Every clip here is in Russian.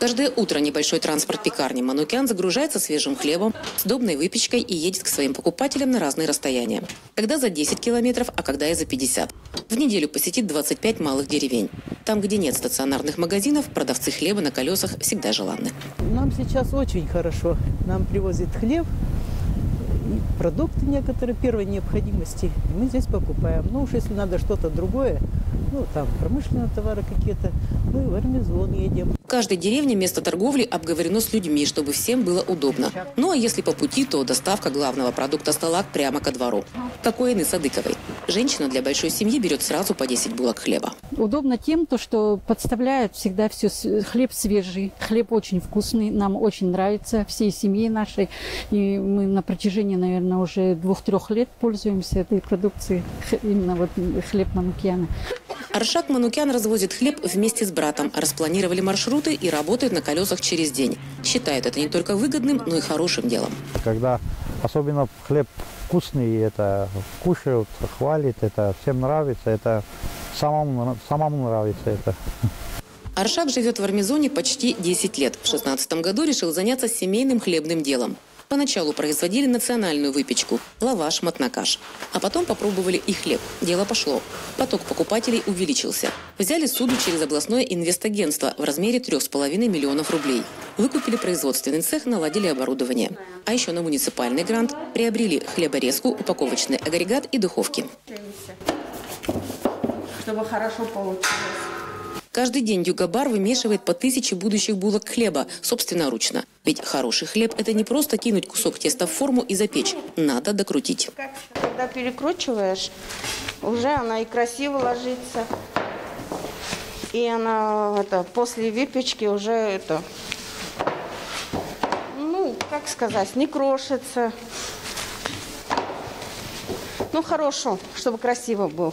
Каждое утро небольшой транспорт пекарни «Манукян» загружается свежим хлебом, сдобной выпечкой и едет к своим покупателям на разные расстояния. Когда за 10 километров, а когда и за 50. В неделю посетит 25 малых деревень. Там, где нет стационарных магазинов, продавцы хлеба на колесах всегда желанны. Нам сейчас очень хорошо. Нам привозят хлеб, продукты некоторые первой необходимости. Мы здесь покупаем. Ну уж если надо что-то другое, ну там промышленные товары какие-то, мы в Армизон едем. В каждой деревне место торговли обговорено с людьми, чтобы всем было удобно. Ну а если по пути, то доставка главного продукта стола прямо ко двору. Как у Ины Садыковой. Женщина для большой семьи берет сразу по 10 булок хлеба. Удобно тем, что подставляют всегда все. Хлеб свежий, хлеб очень вкусный, нам очень нравится, всей семье нашей. И мы на протяжении, наверное, уже 2-3 лет пользуемся этой продукцией, именно вот хлеб Манукяна. Аршак Манукян развозит хлеб вместе с братом. Распланировали маршруты и работает на колесах через день. Считает это не только выгодным, но и хорошим делом. Когда особенно хлеб вкусный, это кушают, хвалит, это всем нравится, это самому нравится это. Аршак живет в Армизоне почти 10 лет. В 2016 году решил заняться семейным хлебным делом. Поначалу производили национальную выпечку – лаваш, матнакаш. А потом попробовали и хлеб. Дело пошло. Поток покупателей увеличился. Взяли суду через областное инвестагентство в размере 3,5 миллионов рублей. Выкупили производственный цех, наладили оборудование. А еще на муниципальный грант приобрели хлеборезку, упаковочный агрегат и духовки. Чтобы хорошо получилось. Каждый день Югабар вымешивает по 1000 будущих булок хлеба собственноручно. Ведь хороший хлеб – это не просто кинуть кусок теста в форму и запечь. Надо докрутить. Когда перекручиваешь, уже она и красиво ложится. И она после выпечки уже не крошится. Ну, хорошо, чтобы красиво было.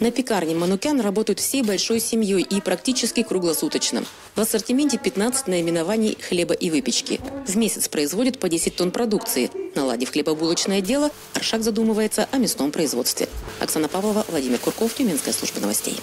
На пекарне «Манукян» работают всей большой семьей и практически круглосуточно. В ассортименте 15 наименований хлеба и выпечки. В месяц производят по 10 тонн продукции. Наладив хлебобулочное дело, Аршак задумывается о мясном производстве. Оксана Павлова, Владимир Курков, Тюменская служба новостей.